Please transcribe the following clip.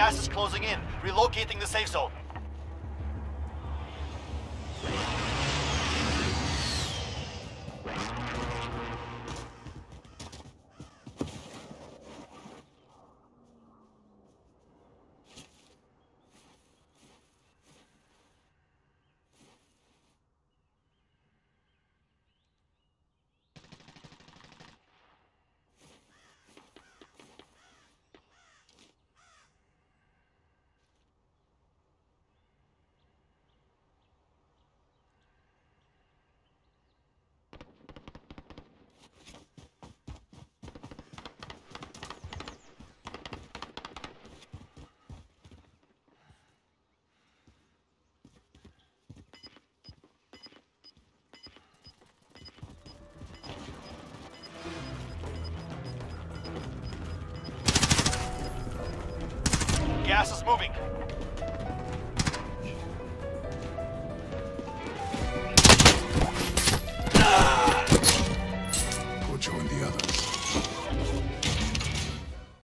Gas is closing in. Relocating the safe zone. Gas is moving.